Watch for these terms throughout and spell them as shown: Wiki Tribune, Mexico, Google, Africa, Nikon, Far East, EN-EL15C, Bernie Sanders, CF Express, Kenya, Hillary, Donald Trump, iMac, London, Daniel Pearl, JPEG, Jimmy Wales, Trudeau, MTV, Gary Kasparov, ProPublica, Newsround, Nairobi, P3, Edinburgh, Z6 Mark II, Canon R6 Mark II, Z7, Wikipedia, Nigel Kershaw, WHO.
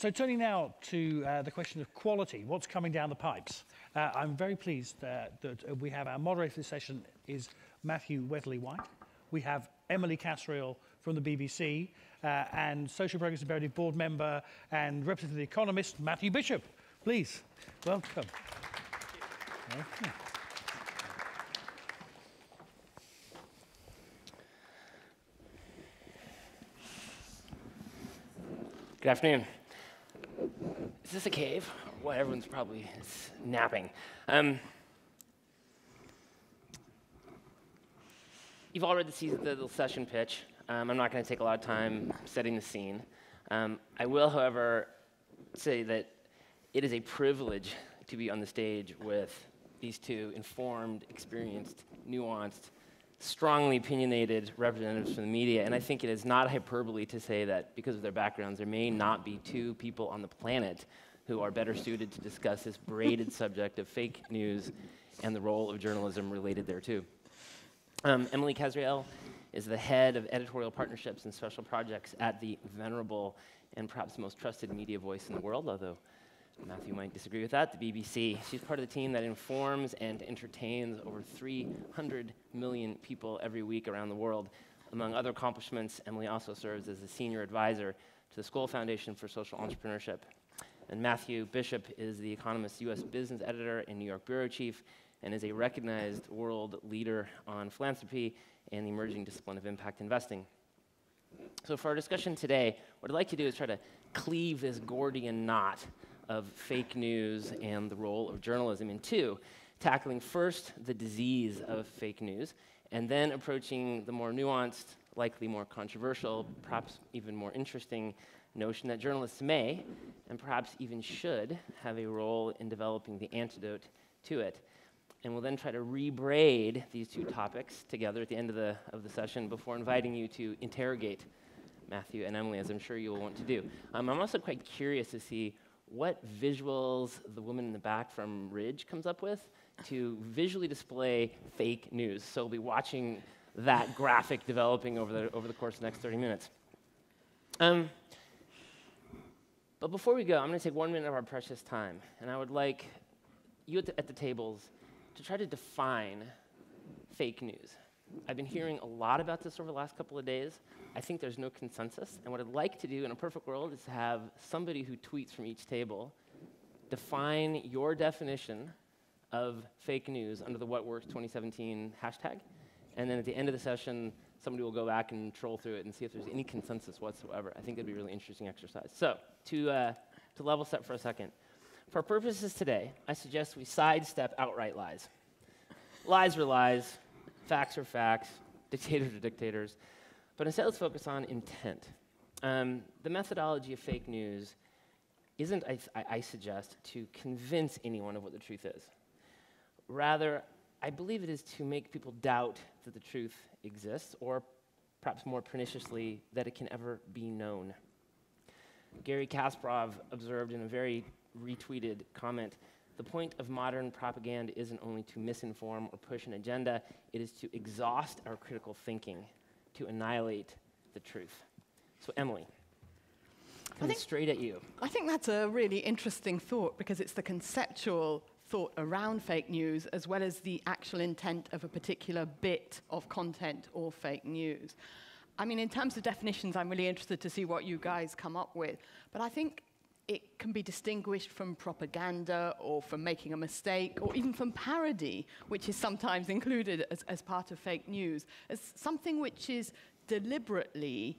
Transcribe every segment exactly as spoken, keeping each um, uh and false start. So turning now to uh, the question of quality, what's coming down the pipes? Uh, I'm very pleased uh, that we have our moderator for this session is Matthew Weatherley-White. We have Emily Kasriel from the B B C uh, and Social Progress Imperative board member and representative of The Economist, Matthew Bishop. Please, welcome. Thank you. Good afternoon. Is this a cave? Well, everyone's probably napping. Um, you've all read the, season, the, the session pitch. Um, I'm not going to take a lot of time setting the scene. Um, I will, however, say that it is a privilege to be on the stage with these two informed, experienced, nuanced, strongly opinionated representatives from the media, and I think it is not hyperbole to say that because of their backgrounds, there may not be two people on the planet who are better suited to discuss this braided subject of fake news and the role of journalism related thereto. Um, Emily Kasriel is the head of editorial partnerships and special projects at the venerable and perhaps most trusted media voice in the world, although Matthew might disagree with that, the B B C. She's part of the team that informs and entertains over three hundred million people every week around the world. Among other accomplishments, Emily also serves as a senior advisor to the Skoll Foundation for Social Entrepreneurship. And Matthew Bishop is The Economist's U S business editor and New York bureau chief, and is a recognized world leader on philanthropy and the emerging discipline of impact investing. So for our discussion today, what I'd like to do is try to cleave this Gordian knot of fake news and the role of journalism in two, tackling first the disease of fake news, and then approaching the more nuanced, likely more controversial, perhaps even more interesting notion that journalists may, and perhaps even should, have a role in developing the antidote to it. And we'll then try to rebraid these two topics together at the end of the, of the session before inviting you to interrogate Matthew and Emily, as I'm sure you will want to do. Um, I'm also quite curious to see what visuals the woman in the back from Ridge comes up with to visually display fake news. So we'll be watching that graphic developing over the, over the course of the next thirty minutes. Um, but before we go, I'm going to take one minute of our precious time, and I would like you at the, at the tables to try to define fake news. I've been hearing a lot about this over the last couple of days. I think there's no consensus, and what I'd like to do in a perfect world is to have somebody who tweets from each table define your definition of fake news under the What Works twenty seventeen hashtag, and then at the end of the session, somebody will go back and troll through it and see if there's any consensus whatsoever. I think that'd be a really interesting exercise. So, to, uh, to level set for a second, for our purposes today, I suggest we sidestep outright lies. Lies are lies. Facts are facts, dictators are dictators, but instead let's focus on intent. Um, the methodology of fake news isn't, I, I suggest, to convince anyone of what the truth is. Rather, I believe it is to make people doubt that the truth exists, or perhaps more perniciously, that it can ever be known. Gary Kasparov observed in a very retweeted comment, "The point of modern propaganda isn't only to misinform or push an agenda, it is to exhaust our critical thinking, to annihilate the truth." So Emily, coming straight at you. I think that's a really interesting thought because it's the conceptual thought around fake news as well as the actual intent of a particular bit of content or fake news. I mean, in terms of definitions, I'm really interested to see what you guys come up with, but I think it can be distinguished from propaganda or from making a mistake or even from parody, which is sometimes included as, as part of fake news, as something which is deliberately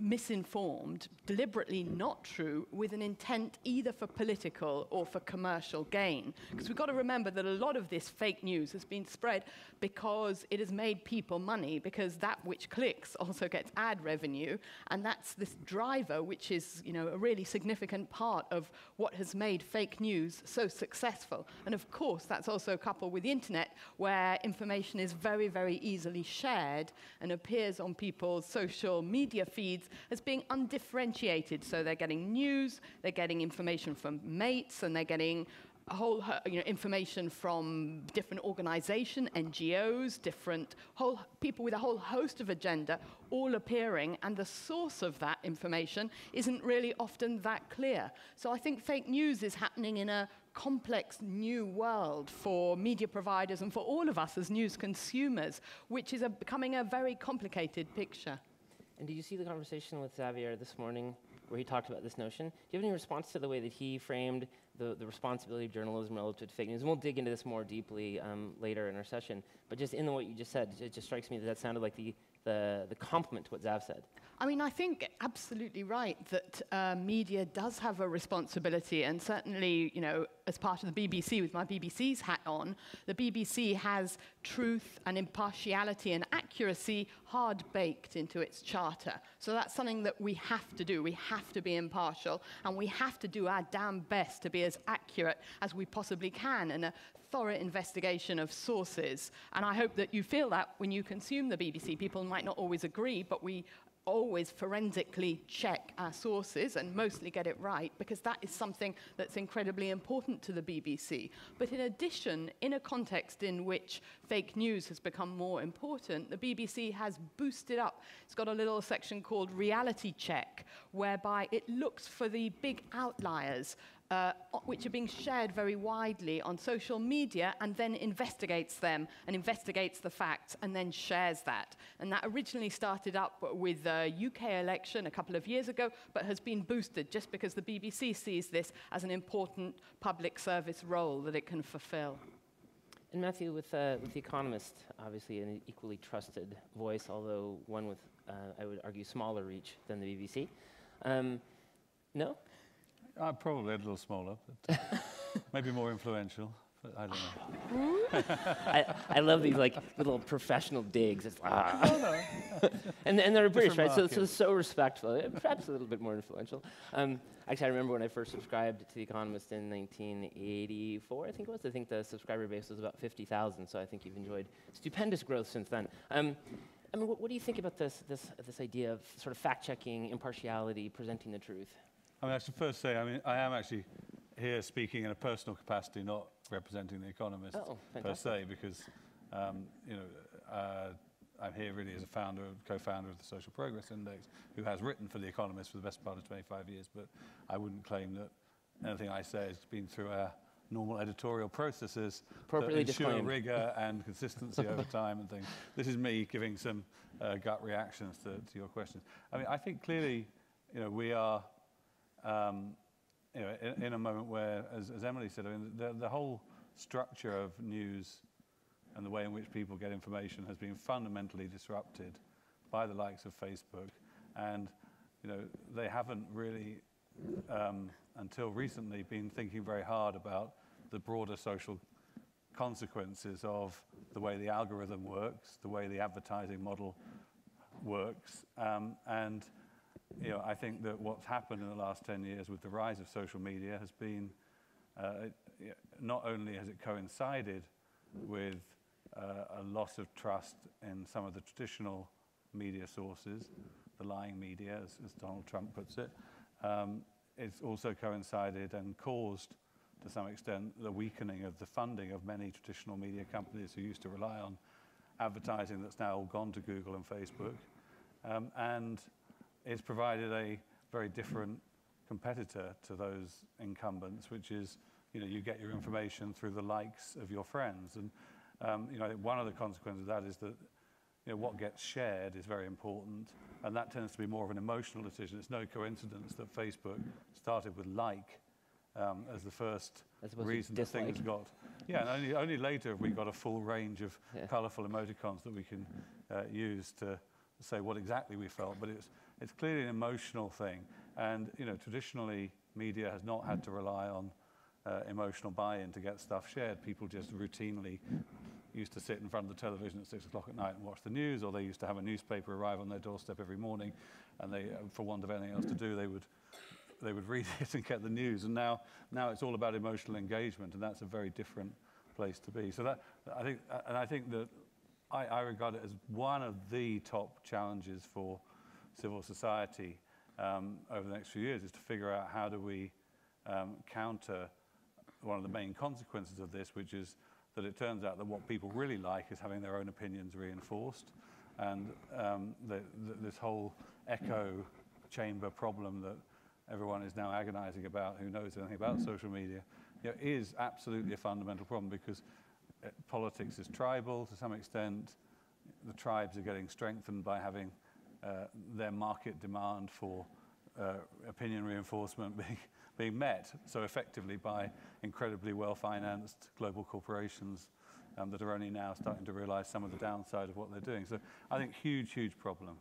misinformed, deliberately not true, with an intent either for political or for commercial gain. Because we've got to remember that a lot of this fake news has been spread because it has made people money, because that which clicks also gets ad revenue, and that's this driver which is, you know, a really significant part of what has made fake news so successful. And of course, that's also coupled with the internet, where information is very, very easily shared and appears on people's social media feeds as being undifferentiated. So they're getting news, they're getting information from mates, and they're getting a whole, you know, information from different organizations, N G Os, different whole people with a whole host of agenda, all appearing, and the source of that information isn't really often that clear. So I think fake news is happening in a complex new world for media providers and for all of us as news consumers, which is a, becoming a very complicated picture. And do you see the conversation with Xavier this morning, where he talked about this notion? Do you have any response to the way that he framed the, the responsibility of journalism relative to fake news? And we'll dig into this more deeply um, later in our session, but just in the, what you just said, it just strikes me that that sounded like the, the, the complement to what Zav said. I mean, I think absolutely right that uh, media does have a responsibility, and certainly, you know, as part of the B B C, with my B B C's hat on, the B B C has truth and impartiality and accuracy hard-baked into its charter. So that's something that we have to do. We have to be impartial, and we have to do our damn best to be as accurate as we possibly can in a thorough investigation of sources. And I hope that you feel that when you consume the B B C. People might not always agree, but we always forensically check our sources and mostly get it right, because that is something that's incredibly important to the B B C. But in addition, in a context in which fake news has become more important, the B B C has boosted up. It's got a little section called Reality Check, whereby it looks for the big outliers, Uh, which are being shared very widely on social media, and then investigates them and investigates the facts and then shares that. And that originally started up with the U K election a couple of years ago, but has been boosted just because the B B C sees this as an important public service role that it can fulfill. And Matthew, with, uh, with The Economist, obviously an equally trusted voice, although one with, uh, I would argue, smaller reach than the B B C. Um, no? Uh, probably a little smaller, but uh, maybe more influential. But I don't know. I, I love these like little professional digs. It's ah. no, no. and and they're British, right? So, so so respectful. Perhaps a little bit more influential. Um, actually, I remember when I first subscribed to The Economist in nineteen eighty-four. I think it was. I think the subscriber base was about fifty thousand. So I think you've enjoyed stupendous growth since then. Um, I mean, what, what do you think about this this this idea of sort of fact-checking, impartiality, presenting the truth? I mean, I should first say, I mean, I am actually here speaking in a personal capacity, not representing The Economist oh, per se, because, um, you know, uh, I'm here really as a founder, co-founder of the Social Progress Index, who has written for The Economist for the best part of twenty-five years, but I wouldn't claim that anything I say has been through our normal editorial processes that ensure rigor and consistency over time and things. This is me giving some uh, gut reactions to, to your questions. I mean, I think clearly, you know, we are... Um, you know, in, in a moment where, as, as Emily said, I mean, the, the whole structure of news and the way in which people get information has been fundamentally disrupted by the likes of Facebook, and you know they haven't really, um, until recently, been thinking very hard about the broader social consequences of the way the algorithm works, the way the advertising model works, um, and. You know, I think that what's happened in the last ten years with the rise of social media has been, uh, it, not only has it coincided with uh, a loss of trust in some of the traditional media sources, the lying media, as, as Donald Trump puts it, um, it's also coincided and caused, to some extent, the weakening of the funding of many traditional media companies who used to rely on advertising that's now all gone to Google and Facebook. Um, and it's provided a very different competitor to those incumbents, which is, you know, you get your information through the likes of your friends. And, um, you know, I think one of the consequences of that is that, you know, what gets shared is very important, and that tends to be more of an emotional decision. It's no coincidence that Facebook started with like um, as the first reason that things got. Yeah, and only, only later have we got a full range of yeah. colorful emoticons that we can uh, use to say what exactly we felt, but it's, it's clearly an emotional thing. And, you know, traditionally, media has not had to rely on uh, emotional buy-in to get stuff shared. People just routinely used to sit in front of the television at six o'clock at night and watch the news, or they used to have a newspaper arrive on their doorstep every morning, and they, for want of anything else to do, they would, they would read it and get the news. And now, now it's all about emotional engagement, and that's a very different place to be. So that, I think, and I think that I, I regard it as one of the top challenges for civil society um, over the next few years, is to figure out how do we um, counter one of the main consequences of this, which is that it turns out that what people really like is having their own opinions reinforced. And um, the, the, this whole echo chamber problem that everyone is now agonizing about, who knows anything about social media, you know, is absolutely a fundamental problem, because politics is tribal to some extent. The tribes are getting strengthened by having uh, their market demand for uh, opinion reinforcement being, being met so effectively by incredibly well-financed global corporations um, that are only now starting to realize some of the downside of what they're doing. So I think huge, huge problem.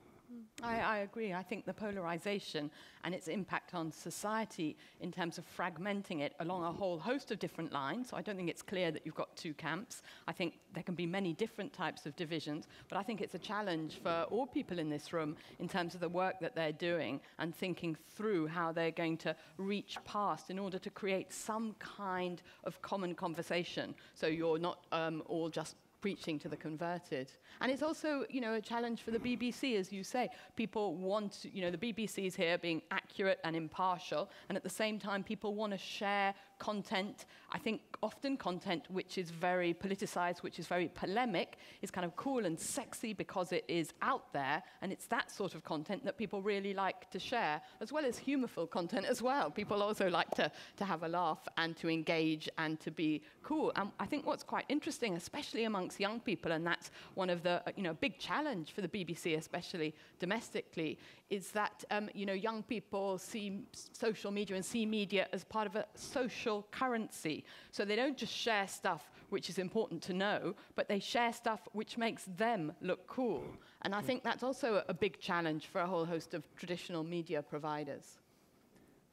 I, I agree. I think the polarization and its impact on society in terms of fragmenting it along a whole host of different lines. So I don't think it's clear that you've got two camps. I think there can be many different types of divisions, but I think it's a challenge for all people in this room in terms of the work that they're doing and thinking through how they're going to reach past in order to create some kind of common conversation. So you're not um, all just preaching to the converted. And it's also, you know, a challenge for the B B C, as you say. People want, you know, the B B C's here being accurate and impartial, and at the same time, people want to share content. I think often content which is very politicized, which is very polemic, is kind of cool and sexy because it is out there, and it's that sort of content that people really like to share, as well as humorful content as well. People also like to, to have a laugh and to engage and to be cool. And I think what's quite interesting, especially among young people, and that's one of the you know big challenge for the B B C, especially domestically, is that um, you know young people see social media and see media as part of a social currency. So they don't just share stuff which is important to know, but they share stuff which makes them look cool. And I think that's also a big challenge for a whole host of traditional media providers.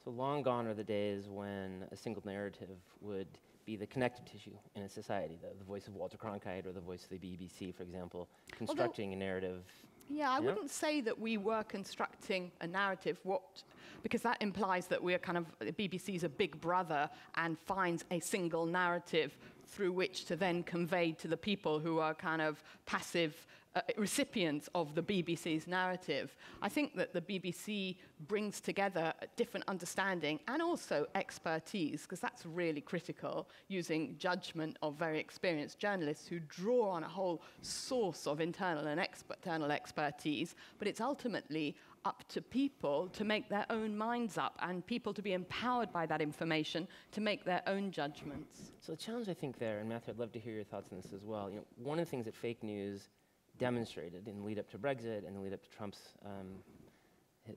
So long gone are the days when a single narrative would be the connective tissue in a society, the, the voice of Walter Cronkite or the voice of the B B C, for example, constructing Although, a narrative. Yeah, I you know? wouldn't say that we were constructing a narrative, what, because that implies that we are kind of, the B B C's a big brother and finds a single narrative through which to then convey to the people who are kind of passive uh, recipients of the B B C's narrative. I think that the B B C brings together a different understanding and also expertise, because that's really critical, using judgment of very experienced journalists who draw on a whole source of internal and external expertise, but it's ultimately up to people to make their own minds up and people to be empowered by that information to make their own judgments. So the challenge, I think, there, and Matthew, I'd love to hear your thoughts on this as well. You know, one of the things that fake news demonstrated in the lead up to Brexit and the lead up to Trump's um,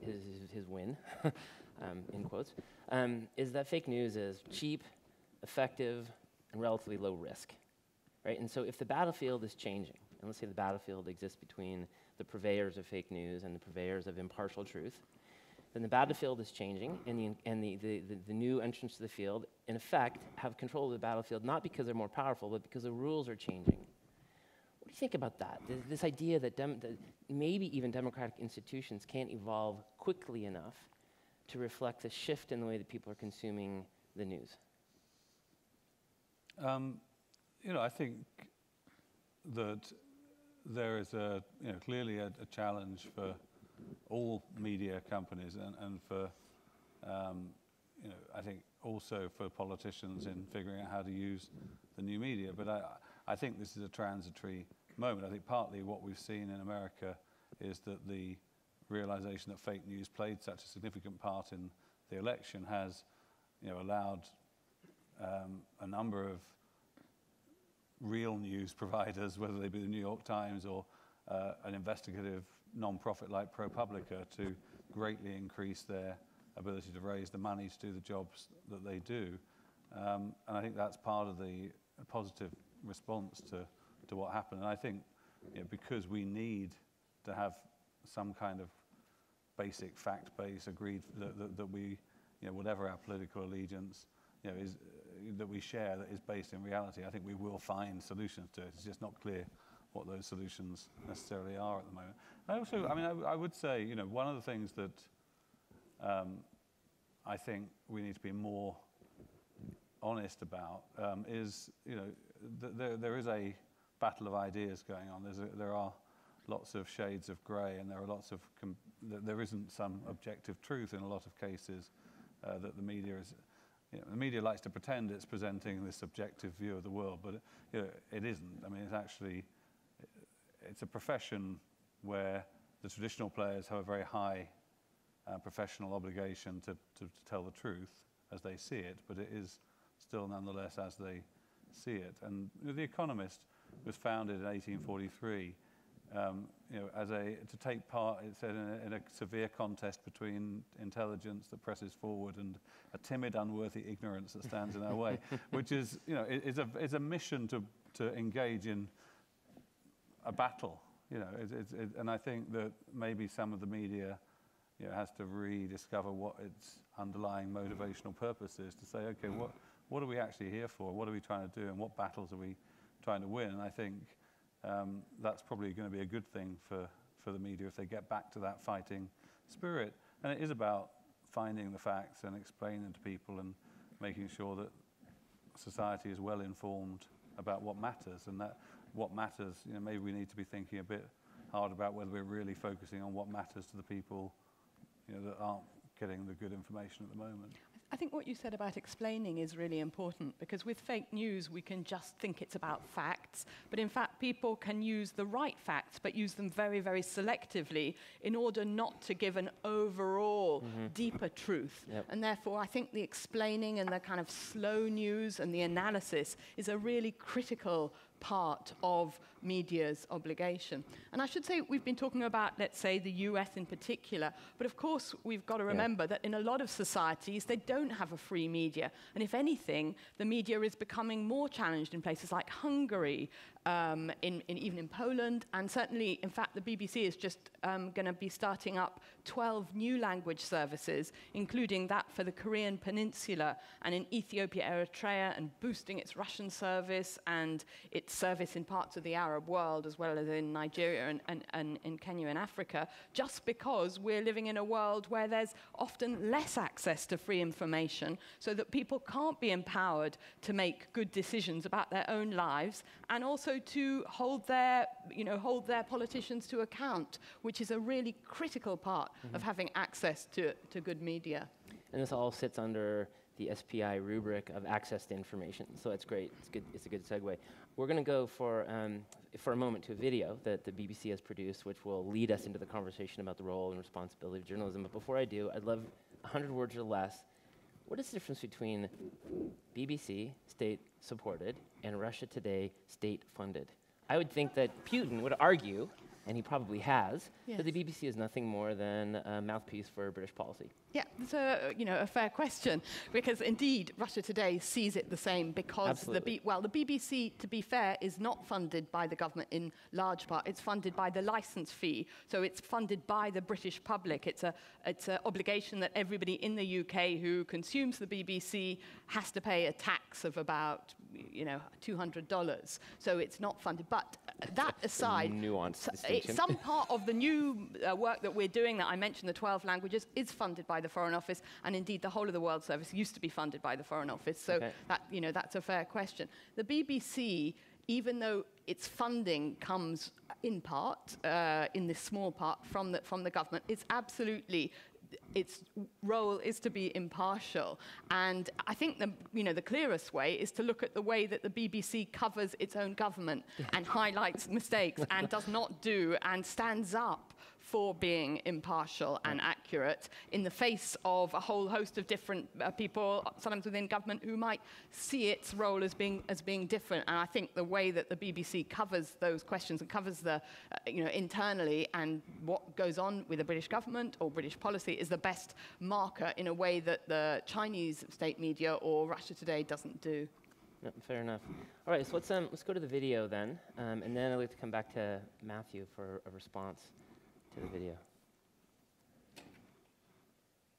his, his, his win, um, in quotes, um, is that fake news is cheap, effective, and relatively low risk, right? And so if the battlefield is changing, and let's say the battlefield exists between the purveyors of fake news and the purveyors of impartial truth, then the battlefield is changing, and, the, and the, the, the, the new entrants to the field, in effect, have control of the battlefield, not because they're more powerful, but because the rules are changing. What do you think about that? This, this idea that, dem, that maybe even democratic institutions can't evolve quickly enough to reflect the shift in the way that people are consuming the news? Um, you know, I think that there is a, you know, clearly a, a challenge for all media companies, and, and for, um, you know, I think also for politicians in figuring out how to use the new media. But I, I think this is a transitory moment. I think partly what we've seen in America is that the realization that fake news played such a significant part in the election has, you know, allowed um, a number of real news providers, whether they be the New York Times or uh, an investigative non-profit like ProPublica, to greatly increase their ability to raise the money to do the jobs that they do. Um, and I think that's part of the positive response to, to what happened. And I think, you know, because we need to have some kind of basic fact base agreed that, that, that we, you know, whatever our political allegiance, you know, is, uh, that we share that is based in reality, I think we will find solutions to it. It's just not clear what those solutions necessarily are at the moment. And I also, I mean, I, I would say, you know, one of the things that um, I think we need to be more honest about um, is, you know, th there, there is a battle of ideas going on. There's a, there are lots of shades of grey, and there are lots of, com there isn't some objective truth in a lot of cases uh, that the media is you know, the media likes to pretend it's presenting this objective view of the world, but you know, it isn't. I mean, it's actually, it's a profession where the traditional players have a very high uh, professional obligation to, to, to tell the truth as they see it, but it is still nonetheless as they see it. And you know, The Economist was founded in eighteen forty-three um, you know, as a, to take part, it said, in a, in a severe contest between intelligence that presses forward and a timid, unworthy ignorance that stands in our way, which is, you know, it, it's, a, it's a mission to, to engage in a battle, you know, it, it, it, and I think that maybe some of the media, you know, has to rediscover what its underlying motivational purpose is, to say, okay, what, what are we actually here for? What are we trying to do, and what battles are we trying to win? And I think um, that's probably going to be a good thing for, for the media if they get back to that fighting spirit. And it is about finding the facts and explaining to people and making sure that society is well informed about what matters, and that what matters, you know, maybe we need to be thinking a bit hard about whether we're really focusing on what matters to the people, you know, that aren't getting the good information at the moment. I think what you said about explaining is really important, because with fake news we can just think it's about facts, but in fact people can use the right facts but use them very, very selectively in order not to give an overall mm-hmm. deeper truth. Yep. And therefore I think the explaining and the kind of slow news and the analysis is a really critical part of media's obligation. And I should say, we've been talking about, let's say, the U S in particular, but of course we've got to remember yeah. that in a lot of societies they don't have a free media, and if anything the media is becoming more challenged in places like Hungary, um, in, in, even in Poland, and certainly in fact the B B C is just um, going to be starting up twelve new language services, including that for the Korean Peninsula and in Ethiopia, Eritrea, and boosting its Russian service and its service in parts of the Arab world, as well as in Nigeria and, and, and in Kenya and Africa, just because we're living in a world where there's often less access to free information, so that people can't be empowered to make good decisions about their own lives, and also to hold their, you know, hold their politicians to account, which is a really critical part mm-hmm. of having access to, to good media. And this all sits under the S P I rubric of access to information, so that's great. It's good. It's a good segue. We're going to go for um, for a moment to a video that the B B C has produced, which will lead us into the conversation about the role and responsibility of journalism. But before I do, I'd love one hundred words or less. What is the difference between B B C, state-supported, and Russia Today, state-funded? I would think that Putin would argue, and he probably has, yes. that the B B C is nothing more than a mouthpiece for British policy. Yeah, that's a, you know, a fair question, because indeed Russia Today sees it the same, because Absolutely. the B well the B B C, to be fair, is not funded by the government in large part. It's funded by the license fee, so it's funded by the British public. It's a it's an obligation that everybody in the U K who consumes the B B C has to pay a tax of about you know two hundred dollars. So it's not funded. But uh, that aside, nuanced distinction. Some part of the new uh, work that we're doing that I mentioned, the twelve languages, is funded by the Foreign Office, and indeed the whole of the World Service used to be funded by the Foreign Office, so okay. that, you know, that's a fair question. The B B C, even though its funding comes in part, uh, in this small part, from the, from the government, it's absolutely, its role is to be impartial. And I think the, you know, the clearest way is to look at the way that the B B C covers its own government and highlights mistakes and does not do and stands up for being impartial and accurate in the face of a whole host of different uh, people, sometimes within government, who might see its role as being as being different. And I think the way that the B B C covers those questions and covers the, uh, you know, internally and what goes on with the British government or British policy is the best marker, in a way that the Chinese state media or Russia Today doesn't do. Yep, fair enough. All right, so let's um, let's go to the video then, um, and then I'd like to come back to Matthew for a response. The video.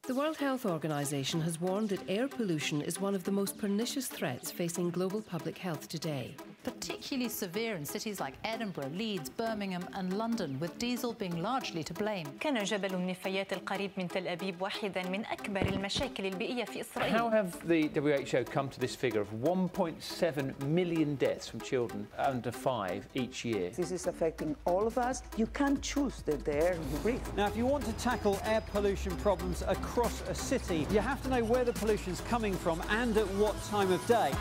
The World Health Organization has warned that air pollution is one of the most pernicious threats facing global public health today. particularly severe in cities like Edinburgh, Leeds, Birmingham and London, with diesel being largely to blame. كان جبل النفايات القريب من تل أبيب واحدا من أكبر المشاكل البيئية في إسرائيل. How have the W H O come to this figure of one point seven million deaths from children under five each year? This is affecting all of us. You can't choose the air you breathe. Now, if you want to tackle air pollution problems across a city, you have to know where the pollution's coming from and at what time of day.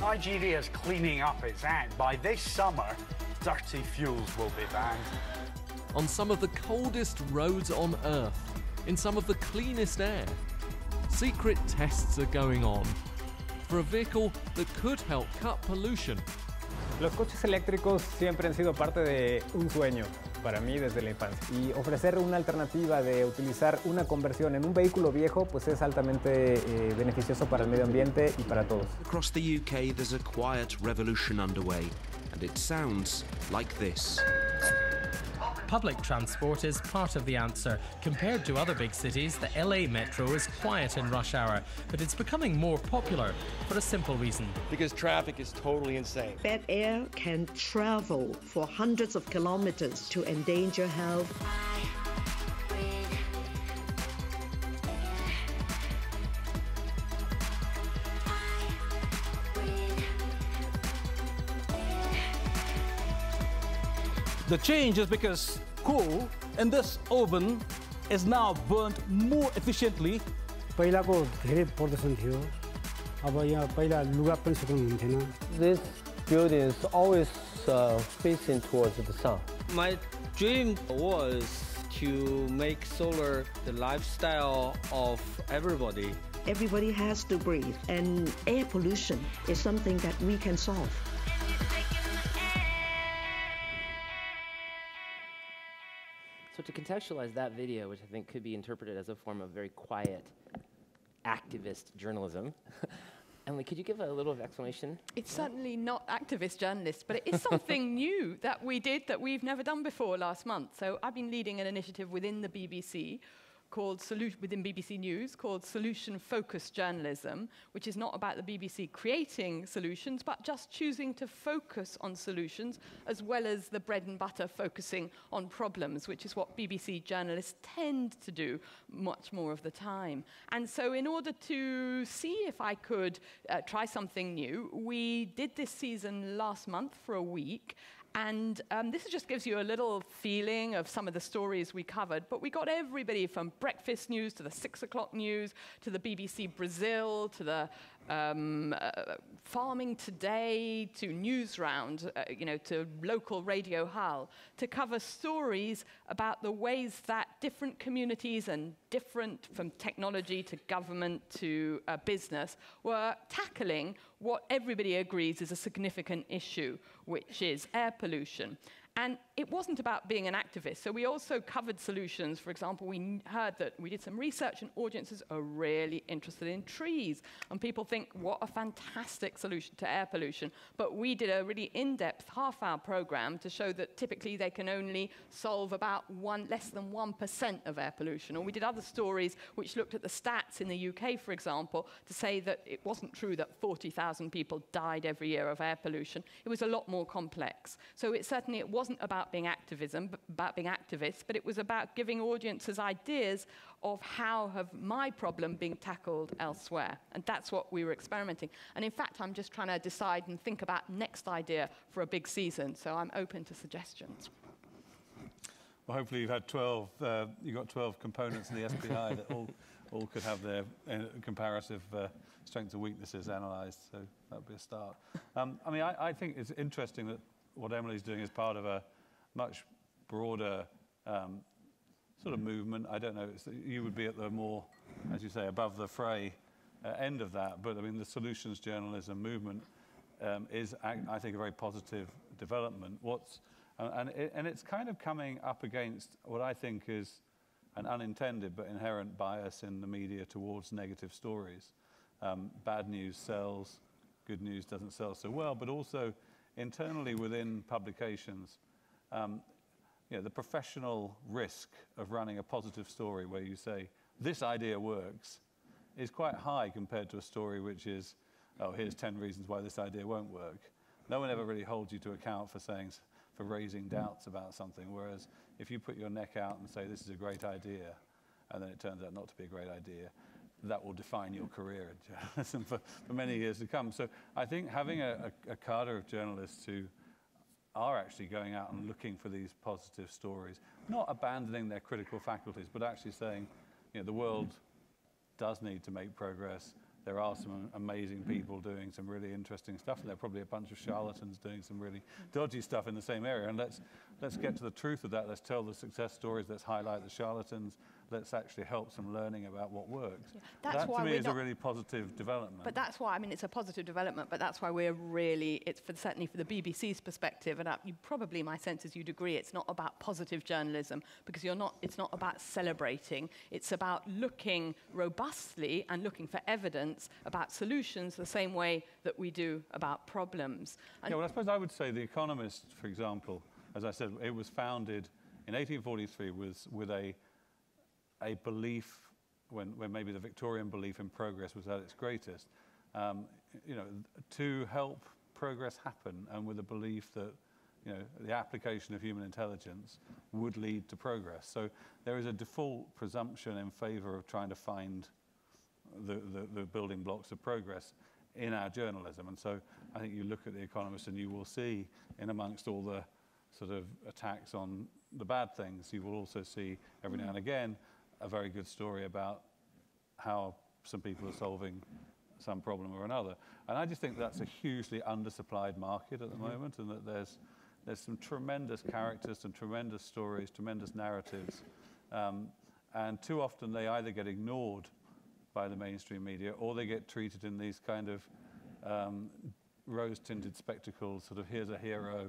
Nigeria's cleaning up its act. By this summer, dirty fuels will be banned. On some of the coldest roads on Earth, in some of the cleanest air, secret tests are going on for a vehicle that could help cut pollution. Los coches eléctricos siempre han sido parte de un sueño para mí desde la infancia, y ofrecer una alternativa de utilizar una conversión en un vehículo viejo pues es altamente eh, beneficioso para el medio ambiente y para todos. Across the U K there's a quiet revolution underway and it sounds like this. Public transport is part of the answer. Compared to other big cities, the L A metro is quiet in rush hour, but it's becoming more popular for a simple reason. Because traffic is totally insane. Bad air can travel for hundreds of kilometers to endanger health. The change is because coal in this oven is now burnt more efficiently. This building is always uh, facing towards the sun. My dream was to make solar the lifestyle of everybody. Everybody has to breathe, and air pollution is something that we can solve. So to contextualize that video, which I think could be interpreted as a form of very quiet activist journalism, Emily, could you give a little explanation? It's yeah. certainly not activist journalists, but it is something new that we did that we've never done before last month. So I've been leading an initiative within the B B C called, within B B C News, called Solution-Focused Journalism, which is not about the B B C creating solutions, but just choosing to focus on solutions, as well as the bread and butter focusing on problems, which is what B B C journalists tend to do much more of the time. And so in order to see if I could uh, try something new, we did this season last month for a week. And um, this just gives you a little feeling of some of the stories we covered. But we got everybody from breakfast news to the six o'clock news, to the B B C Brazil, to the um, uh, Farming Today, to Newsround, uh, you know, to local Radio Hull, to cover stories about the ways that different communities and different, from technology to government to uh, business, were tackling what everybody agrees is a significant issue, which is air pollution. And it wasn't about being an activist. So we also covered solutions. For example, we heard that we did some research and audiences are really interested in trees. And people think, what a fantastic solution to air pollution. But we did a really in-depth half-hour program to show that typically they can only solve about one, less than one percent of air pollution. Or we did other stories which looked at the stats in the U K, for example, to say that it wasn't true that forty thousand people died every year of air pollution. It was a lot more complex. So it certainly it wasn't It wasn't about being activism, but about being activists, but it was about giving audiences ideas of how have my problem been tackled elsewhere. And that's what we were experimenting. And in fact, I'm just trying to decide and think about next idea for a big season, so I'm open to suggestions. Well, hopefully you've had twelve, uh, you've got twelve components in the S P I that all, all could have their uh, comparative uh, strengths and weaknesses analysed, so that would be a start. Um, I mean, I, I think it's interesting that what Emily's doing is part of a much broader um, sort of movement. I don't know, it's, you would be at the more, as you say, above the fray uh, end of that, but I mean the solutions journalism movement um, is, I think, a very positive development. What's, uh, and, it, and it's kind of coming up against what I think is an unintended but inherent bias in the media towards negative stories. Um, bad news sells, good news doesn't sell so well, but also internally within publications, um, you know, the professional risk of running a positive story where you say, this idea works, is quite high compared to a story which is, oh, here's ten reasons why this idea won't work. No one ever really holds you to account for saying, for raising doubts about something, whereas if you put your neck out and say, this is a great idea, and then it turns out not to be a great idea, that will define your career in journalism for, for many years to come. So I think having a, a, a cadre of journalists who are actually going out and looking for these positive stories, not abandoning their critical faculties, but actually saying, you know, the world does need to make progress. There are some amazing people doing some really interesting stuff, and there are probably a bunch of charlatans doing some really dodgy stuff in the same area. And let's, let's get to the truth of that. Let's tell the success stories. Let's highlight the charlatans. Let's actually help some learning about what works. Yeah. That's that, why to me, is a really positive development. But that's why, I mean, it's a positive development, but that's why we're really, it's for, certainly for the B B C's perspective, and I, you probably, my sense is you'd agree, it's not about positive journalism, because you're not, it's not about celebrating. It's about looking robustly and looking for evidence about solutions the same way that we do about problems. And yeah, well, I suppose I would say The Economist, for example, as I said, it was founded in eighteen forty-three with, with a... a belief, when, when maybe the Victorian belief in progress was at its greatest, um, you know, to help progress happen, and with a belief that, you know, the application of human intelligence would lead to progress. So there is a default presumption in favor of trying to find the, the, the building blocks of progress in our journalism. And so I think you look at The Economist and you will see, in amongst all the sort of attacks on the bad things, you will also see every now and again a very good story about how some people are solving some problem or another. And I just think that's a hugely undersupplied market at the moment, and that there's, there's some tremendous characters, some tremendous stories, tremendous narratives. Um, and too often they either get ignored by the mainstream media, or they get treated in these kind of um, rose-tinted spectacles, sort of here's a hero.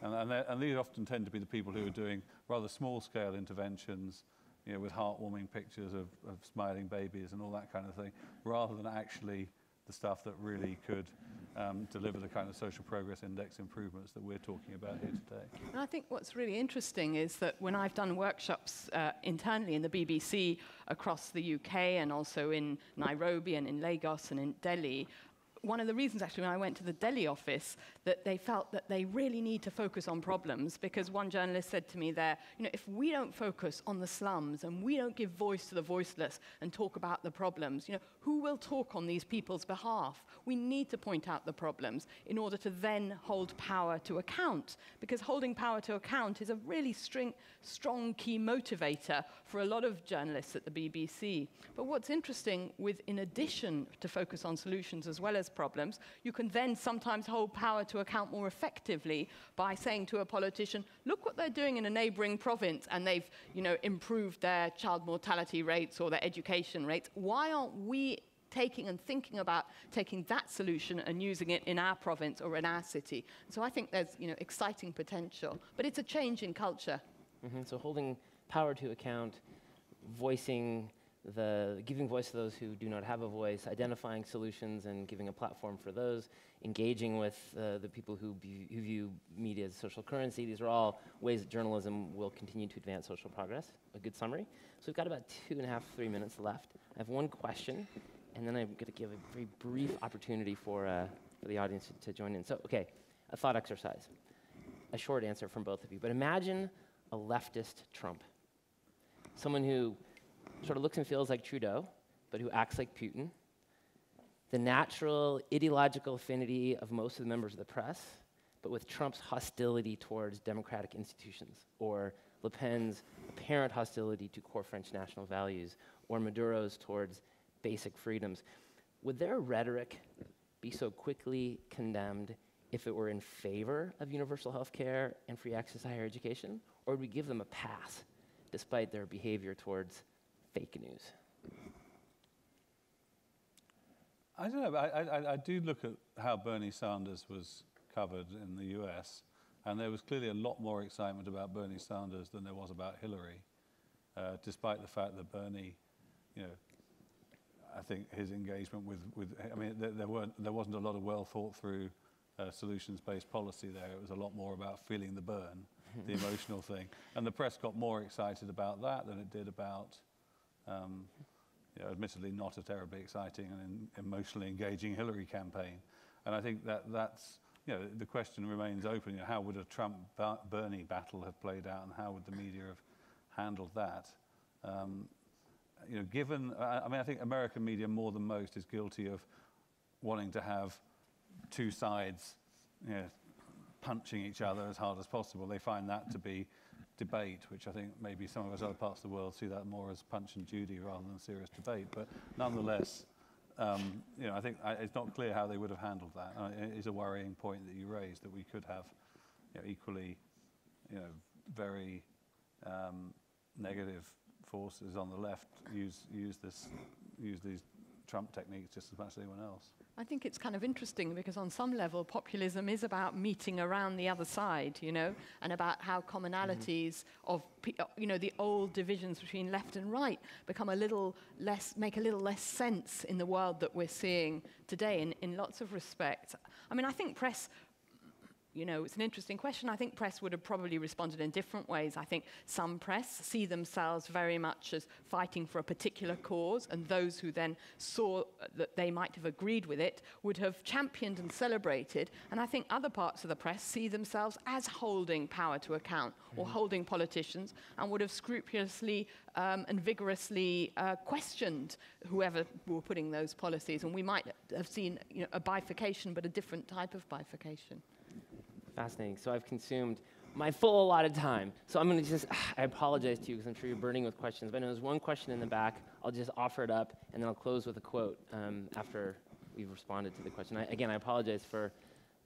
And, and, and these often tend to be the people who are doing rather small-scale interventions, you know, with heartwarming pictures of, of smiling babies and all that kind of thing, rather than actually the stuff that really could um, deliver the kind of social progress index improvements that we're talking about here today. And I think what's really interesting is that when I've done workshops uh, internally in the B B C across the U K, and also in Nairobi and in Lagos and in Delhi, one of the reasons, actually, when I went to the Delhi office, that they felt that they really need to focus on problems, because one journalist said to me there, you know, if we don't focus on the slums and we don't give voice to the voiceless and talk about the problems, you know, who will talk on these people's behalf? We need to point out the problems in order to then hold power to account, because holding power to account is a really string, strong key motivator for a lot of journalists at the B B C. But what's interesting with, in addition to focus on solutions as well as problems, you can then sometimes hold power to account more effectively by saying to a politician, look what they're doing in a neighboring province, and they've, you know, improved their child mortality rates or their education rates. Why aren't we taking and thinking about taking that solution and using it in our province or in our city? So I think there's, you know, exciting potential, but it's a change in culture. Mm-hmm. So holding power to account, voicing the giving voice to those who do not have a voice, identifying solutions and giving a platform for those, engaging with uh, the people who, who view media as social currency. These are all ways that journalism will continue to advance social progress. A good summary. So we've got about two and a half, three minutes left. I have one question, and then I'm going to give a very brief opportunity for, uh, for the audience to, to join in. So, okay, a thought exercise. A short answer from both of you. But imagine a leftist Trump, someone who sort of looks and feels like Trudeau, but who acts like Putin. The natural ideological affinity of most of the members of the press, but with Trump's hostility towards democratic institutions, or Le Pen's apparent hostility to core French national values, or Maduro's towards basic freedoms. Would their rhetoric be so quickly condemned if it were in favor of universal health care and free access to higher education? Or would we give them a pass, despite their behavior towards fake news? I don't know. I, I, I do look at how Bernie Sanders was covered in the U S, and there was clearly a lot more excitement about Bernie Sanders than there was about Hillary, uh, despite the fact that Bernie, you know, I think his engagement with, with I mean, there, there, weren't, there wasn't a lot of well thought through uh, solutions-based policy there. It was a lot more about feeling the burn, the emotional thing. And the press got more excited about that than it did about Um, you know, admittedly not a terribly exciting and emotionally engaging Hillary campaign. And I think that that's, you know, the question remains open. You know, how would a Trump-Bernie battle have played out, and how would the media have handled that? Um, you know, given, I mean, I think American media more than most is guilty of wanting to have two sides, you know, punching each other as hard as possible. They find that to be debate, which I think maybe some of us other parts of the world see that more as Punch and Judy rather than serious debate. But nonetheless, um, you know, I think I, it's not clear how they would have handled that. I mean, it is a worrying point that you raised, that we could have, you know, equally, you know, very um, negative forces on the left use use this use these Trump techniques just as much as anyone else. I think it's kind of interesting, because on some level populism is about meeting around the other side, you know, and about how commonalities mm-hmm. of, you know, the old divisions between left and right become a little less, make a little less sense in the world that we're seeing today in, in lots of respects. I mean, I think press, you know, it's an interesting question. I think press would have probably responded in different ways. I think some press see themselves very much as fighting for a particular cause, and those who then saw that they might have agreed with it would have championed and celebrated. And I think other parts of the press see themselves as holding power to account, or holding politicians, and would have scrupulously um, and vigorously uh, questioned whoever were putting those policies. And we might have seen, you know, a bifurcation, but a different type of bifurcation. Fascinating. So I've consumed my full allotted time. So I'm going to just, I apologize to you, because I'm sure you're burning with questions. But I know there's one question in the back. I'll just offer it up, and then I'll close with a quote um, after we've responded to the question. I, again, I apologize for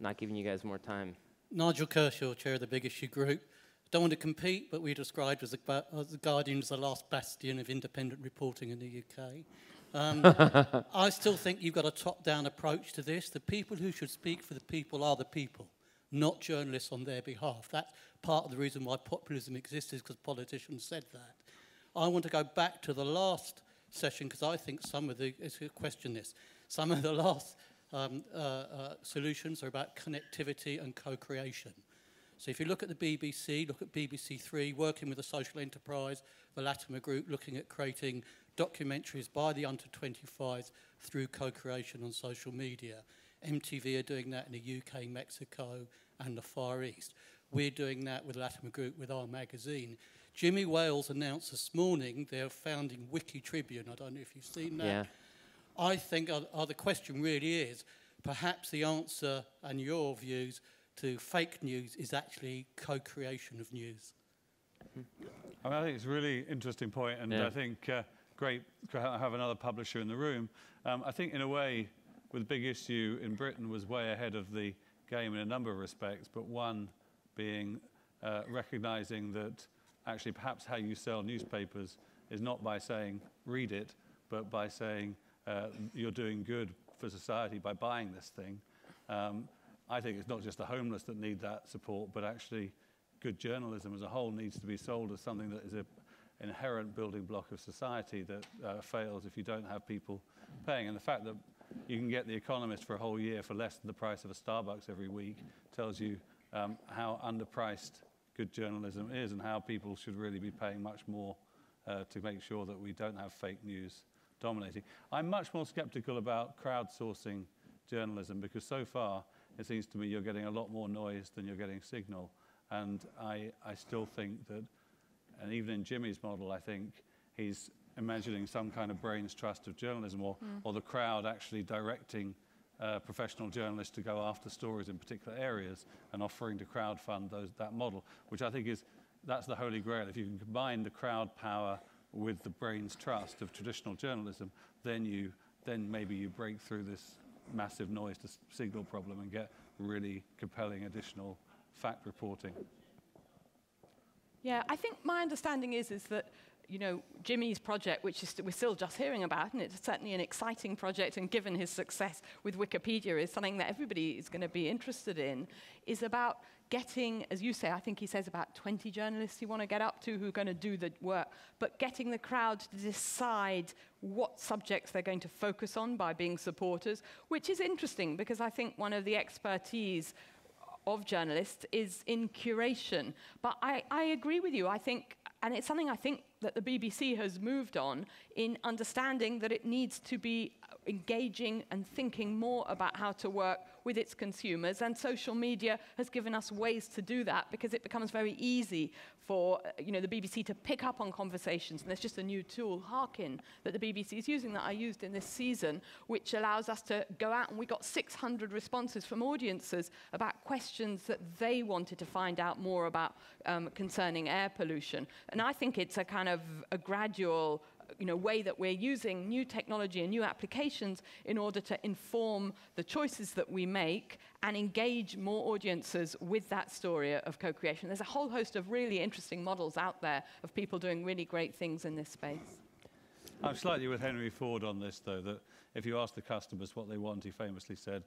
not giving you guys more time. Nigel Kershaw, chair of the Big Issue group. Don't want to compete, but we described as the, as the Guardian as the last bastion of independent reporting in the U K. Um, I still think you've got a top-down approach to this. The people who should speak for the people are the people, not journalists on their behalf. That's part of the reason why populism exists, is because politicians said that. I want to go back to the last session, because I think some of the, it's a question this, some of the last um, uh, uh, solutions are about connectivity and co-creation. So if you look at the B B C, look at B B C three, working with the social enterprise, the Latimer Group, looking at creating documentaries by the under twenty-fives through co-creation on social media. M T V are doing that in the U K, Mexico, and the Far East. We're doing that with Latimer Group, with our magazine. Jimmy Wales announced this morning they're founding Wiki Tribune. I don't know if you've seen that. Yeah. I think uh, uh, the question really is, perhaps the answer and your views to fake news is actually co-creation of news. I mean, I think it's a really interesting point, and yeah. I think uh, great to have another publisher in the room. Um, I think in a way, with Big Issue in Britain was way ahead of the game in a number of respects, but one being uh, recognising that actually perhaps how you sell newspapers is not by saying, read it, but by saying, uh, you're doing good for society by buying this thing. Um, I think it's not just the homeless that need that support, but actually good journalism as a whole needs to be sold as something that is a inherent building block of society that uh, fails if you don't have people paying. And the fact that you can get The Economist for a whole year for less than the price of a Starbucks every week tells you um, how underpriced good journalism is, and how people should really be paying much more uh, to make sure that we don't have fake news dominating. I'm much more skeptical about crowdsourcing journalism, because so far it seems to me you're getting a lot more noise than you're getting signal. And I, I still think that, and even in Jimmy's model, I think he's imagining some kind of brain's trust of journalism, or, mm. or the crowd actually directing uh, professional journalists to go after stories in particular areas and offering to crowdfund those, that model, which I think is, that's the holy grail. If you can combine the crowd power with the brain's trust of traditional journalism, then, you, then maybe you break through this massive noise to signal problem and get really compelling additional fact reporting. Yeah, I think my understanding is, is that, you know, Jimmy's project, which is st we're still just hearing about, and it's certainly an exciting project, and given his success with Wikipedia is something that everybody is going to be interested in, is about getting, as you say, I think he says about twenty journalists you want to get up to who are going to do the work, but getting the crowd to decide what subjects they're going to focus on by being supporters, which is interesting, because I think one of the expertise of journalists is in curation. But I, I agree with you, I think, and it's something I think that the B B C has moved on in understanding that it needs to be engaging and thinking more about how to work with its consumers, and social media has given us ways to do that because it becomes very easy for you know, the B B C to pick up on conversations, and there's just a new tool, Harkin, that the B B C is using that I used in this season, which allows us to go out, and we got six hundred responses from audiences about questions that they wanted to find out more about um, concerning air pollution. And I think it's a kind of a gradual you know, way that we're using new technology and new applications in order to inform the choices that we make and engage more audiences with that story of co-creation. There's a whole host of really interesting models out there of people doing really great things in this space. I'm slightly with Henry Ford on this, though, that if you ask the customers what they want, he famously said,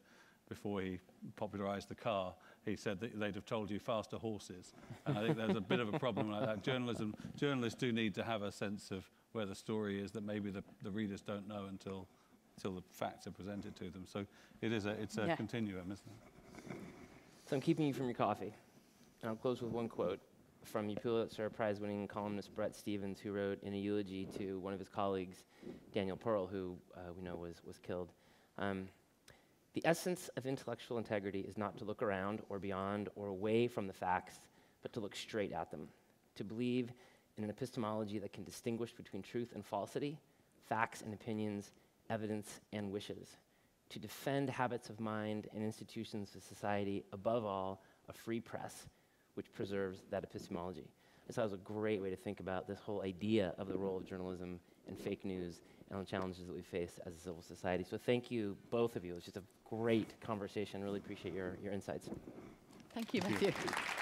before he popularized the car, he said that they'd have told you faster horses. And I think there's a bit of a problem like that. Journalism, journalists do need to have a sense of where the story is that maybe the, the readers don't know until, until the facts are presented to them. So it is a, it's a yeah. continuum, isn't it? So I'm keeping you from your coffee. And I'll close with one quote from Pulitzer Prize-winning columnist Bret Stephens, who wrote in a eulogy to one of his colleagues, Daniel Pearl, who uh, we know was, was killed. Um, The essence of intellectual integrity is not to look around or beyond or away from the facts, but to look straight at them, to believe in an epistemology that can distinguish between truth and falsity, facts and opinions, evidence and wishes, to defend habits of mind and institutions of society, above all, a free press, which preserves that epistemology. I thought it was a great way to think about this whole idea of the role of journalism and fake news and the challenges that we face as a civil society. So thank you, both of you. It was just a great conversation. Really appreciate your, your insights. Thank you, Matthew. Thank you.